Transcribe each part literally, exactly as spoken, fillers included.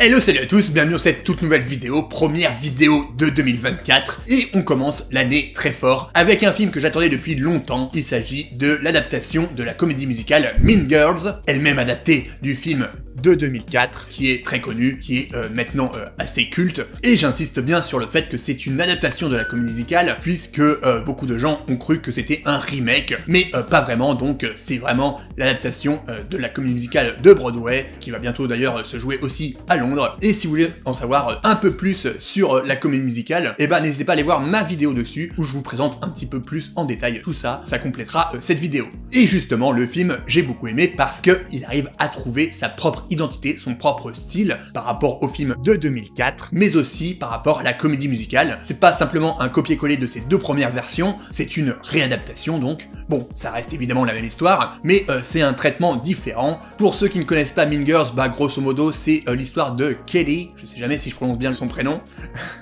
Hello, salut à tous, bienvenue dans cette toute nouvelle vidéo, première vidéo de deux mille vingt-quatre, et on commence l'année très fort avec un film que j'attendais depuis longtemps. Il s'agit de l'adaptation de la comédie musicale Mean Girls, elle-même adaptée du film de deux mille quatre, qui est très connu, qui est euh, maintenant euh, assez culte, et j'insiste bien sur le fait que c'est une adaptation de la comédie musicale, puisque euh, beaucoup de gens ont cru que c'était un remake, mais euh, pas vraiment, donc c'est vraiment l'adaptation euh, de la comédie musicale de Broadway, qui va bientôt d'ailleurs euh, se jouer aussi à Londres. Et si vous voulez en savoir euh, un peu plus sur euh, la comédie musicale, eh ben n'hésitez pas à aller voir ma vidéo dessus, où je vous présente un petit peu plus en détail tout ça, ça complétera euh, cette vidéo. Et justement, le film, j'ai beaucoup aimé, parce que il arrive à trouver sa propre identité, son propre style par rapport au film de deux mille quatre, mais aussi par rapport à la comédie musicale. C'est pas simplement un copier-coller de ces deux premières versions, c'est une réadaptation donc. Bon, ça reste évidemment la même histoire, mais euh, c'est un traitement différent. Pour ceux qui ne connaissent pas Mean Girls, bah grosso modo c'est euh, l'histoire de Cady, je sais jamais si je prononce bien son prénom,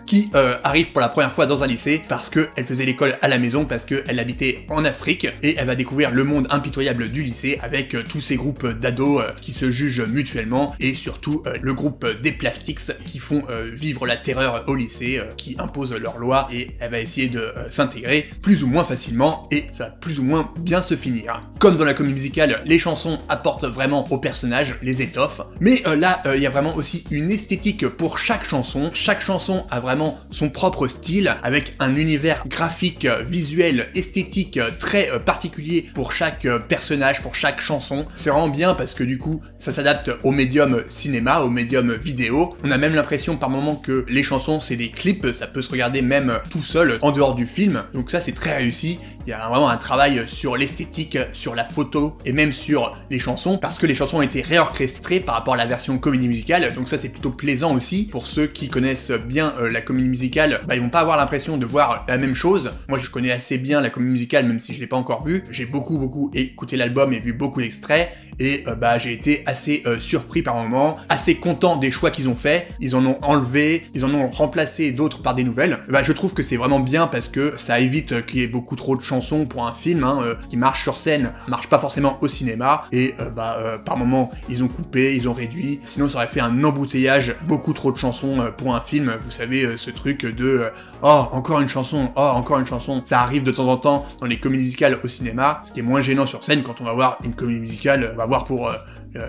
qui euh, arrive pour la première fois dans un lycée parce qu'elle faisait l'école à la maison, parce qu'elle habitait en Afrique, et elle va découvrir le monde impitoyable du lycée avec euh, tous ces groupes d'ados euh, qui se jugent mutuellement, et surtout euh, le groupe euh, des Plastics qui font euh, vivre la terreur au lycée, euh, qui imposent leurs lois, et elle va essayer de euh, s'intégrer plus ou moins facilement, et ça va plus ou moins bien se finir. Comme dans la comédie musicale, les chansons apportent vraiment aux personnages, les étoffes, mais euh, là il euh, y a vraiment aussi une esthétique pour chaque chanson. Chaque chanson a vraiment son propre style, avec un univers graphique, visuel, esthétique très euh, particulier pour chaque euh, personnage, pour chaque chanson. C'est vraiment bien parce que du coup ça s'adapte au médium cinéma, au médium vidéo. On a même l'impression par moment que les chansons c'est des clips, ça peut se regarder même tout seul en dehors du film, donc ça c'est très réussi. Il y a vraiment un travail sur l'esthétique, sur la photo et même sur les chansons, parce que les chansons ont été réorchestrées par rapport à la version comédie musicale, donc ça c'est plutôt plaisant aussi. Pour ceux qui connaissent bien euh, la comédie musicale, bah, ils vont pas avoir l'impression de voir la même chose. Moi je connais assez bien la comédie musicale, même si je l'ai pas encore vue. J'ai beaucoup beaucoup écouté l'album et vu beaucoup d'extraits, et euh, bah j'ai été assez euh, surpris par moments, assez content des choix qu'ils ont fait. Ils en ont enlevé, ils en ont remplacé d'autres par des nouvelles. Bah je trouve que c'est vraiment bien parce que ça évite qu'il y ait beaucoup trop de chansons pour un film, hein. Euh, ce qui marche sur scène marche pas forcément au cinéma, et euh, bah euh, par moments ils ont coupé, ils ont réduit, sinon ça aurait fait un embouteillage, beaucoup trop de chansons euh, pour un film. Vous savez, euh, ce truc de euh, oh encore une chanson, oh encore une chanson, ça arrive de temps en temps dans les comédies musicales au cinéma, ce qui est moins gênant sur scène quand on va voir une comédie musicale, on va voir pour euh,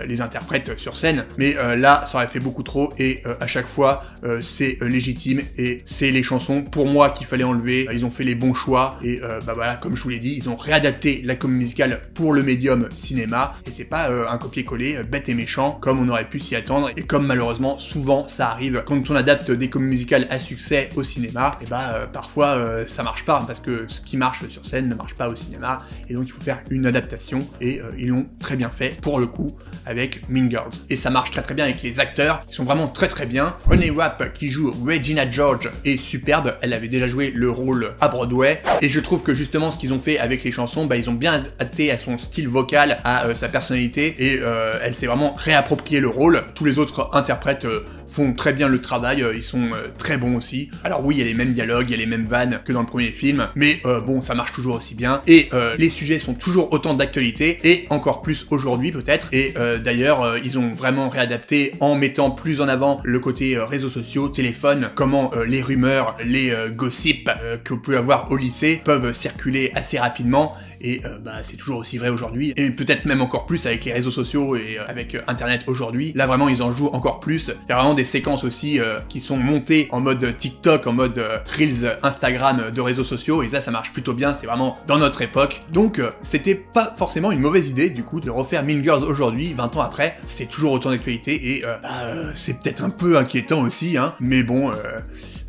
les interprètes sur scène, mais euh, là ça aurait fait beaucoup trop, et euh, à chaque fois euh, c'est euh, légitime, et c'est les chansons pour moi qu'il fallait enlever. Ils ont fait les bons choix, et euh, bah voilà, comme je vous l'ai dit, ils ont réadapté la comédie musicale pour le médium cinéma, et c'est pas euh, un copier-coller euh, bête et méchant comme on aurait pu s'y attendre, et comme malheureusement souvent ça arrive quand on adapte des comédies musicales à succès au cinéma. Et bah euh, parfois euh, ça marche pas, parce que ce qui marche sur scène ne marche pas au cinéma, et donc il faut faire une adaptation, et euh, ils l'ont très bien fait pour le coup avec Mean Girls. Et ça marche très très bien avec les acteurs, ils sont vraiment très très bien. Renée Rapp, qui joue Regina George, est superbe, elle avait déjà joué le rôle à Broadway, et je trouve que justement ce qu'ils ont fait avec les chansons, bah ils ont bien adapté à son style vocal, à euh, sa personnalité, et euh, elle s'est vraiment réapproprié le rôle. Tous les autres interprètes euh, font très bien le travail, euh, ils sont euh, très bons aussi. Alors oui, il y a les mêmes dialogues, il y a les mêmes vannes que dans le premier film, mais euh, bon, ça marche toujours aussi bien, et euh, les sujets sont toujours autant d'actualité, et encore plus aujourd'hui peut-être. Et euh, d'ailleurs, euh, ils ont vraiment réadapté en mettant plus en avant le côté euh, réseaux sociaux, téléphone, comment euh, les rumeurs, les euh, gossips euh, que vous pouvez avoir au lycée peuvent circuler assez rapidement. Et euh, bah, c'est toujours aussi vrai aujourd'hui, et peut-être même encore plus avec les réseaux sociaux et euh, avec euh, internet aujourd'hui. Là vraiment ils en jouent encore plus, il y a vraiment des séquences aussi euh, qui sont montées en mode TikTok, en mode euh, Reels Instagram de réseaux sociaux, et ça ça marche plutôt bien, c'est vraiment dans notre époque. Donc euh, c'était pas forcément une mauvaise idée du coup de refaire Mean Girls aujourd'hui, vingt ans après, c'est toujours autant d'actualité, et euh, bah, euh, c'est peut-être un peu inquiétant aussi, hein, mais bon, euh,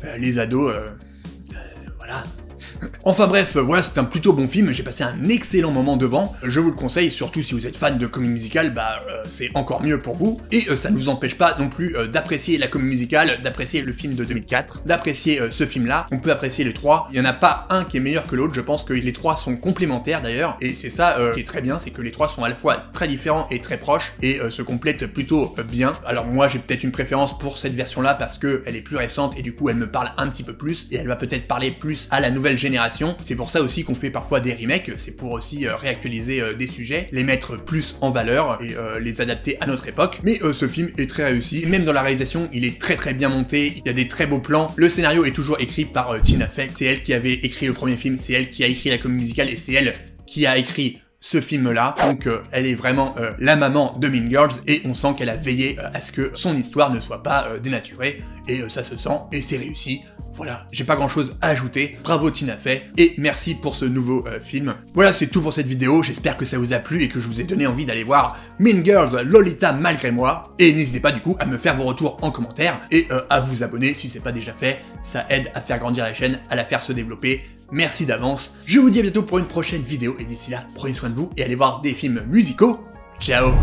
euh, les ados, euh, euh, voilà. Enfin bref, voilà, c'est un plutôt bon film, j'ai passé un excellent moment devant, je vous le conseille, surtout si vous êtes fan de comédie musicale, bah euh, c'est encore mieux pour vous, et euh, ça ne vous empêche pas non plus euh, d'apprécier la comédie musicale, d'apprécier le film de deux mille quatre, d'apprécier euh, ce film-là. On peut apprécier les trois, il n'y en a pas un qui est meilleur que l'autre, je pense que les trois sont complémentaires d'ailleurs, et c'est ça euh, qui est très bien, c'est que les trois sont à la fois très différents et très proches, et euh, se complètent plutôt euh, bien. Alors moi j'ai peut-être une préférence pour cette version-là, parce qu'elle est plus récente, et du coup elle me parle un petit peu plus, et elle va peut-être parler plus à la nouvelle génération génération. C'est pour ça aussi qu'on fait parfois des remakes, c'est pour aussi euh, réactualiser euh, des sujets, les mettre plus en valeur et euh, les adapter à notre époque. Mais euh, ce film est très réussi, même dans la réalisation, il est très très bien monté, il y a des très beaux plans. Le scénario est toujours écrit par euh, Tina Fey, c'est elle qui avait écrit le premier film, c'est elle qui a écrit la comédie musicale et c'est elle qui a écrit ce film-là, donc euh, elle est vraiment euh, la maman de Mean Girls et on sent qu'elle a veillé euh, à ce que son histoire ne soit pas euh, dénaturée et euh, ça se sent et c'est réussi. Voilà, j'ai pas grand chose à ajouter, bravo Tina Fey et merci pour ce nouveau euh, film. Voilà, c'est tout pour cette vidéo, j'espère que ça vous a plu et que je vous ai donné envie d'aller voir Mean Girls, Lolita Malgré Moi et n'hésitez pas du coup à me faire vos retours en commentaire et euh, à vous abonner si c'est pas déjà fait, ça aide à faire grandir la chaîne, à la faire se développer. Merci d'avance, je vous dis à bientôt pour une prochaine vidéo et d'ici là, prenez soin de vous et allez voir des films musicaux. Ciao!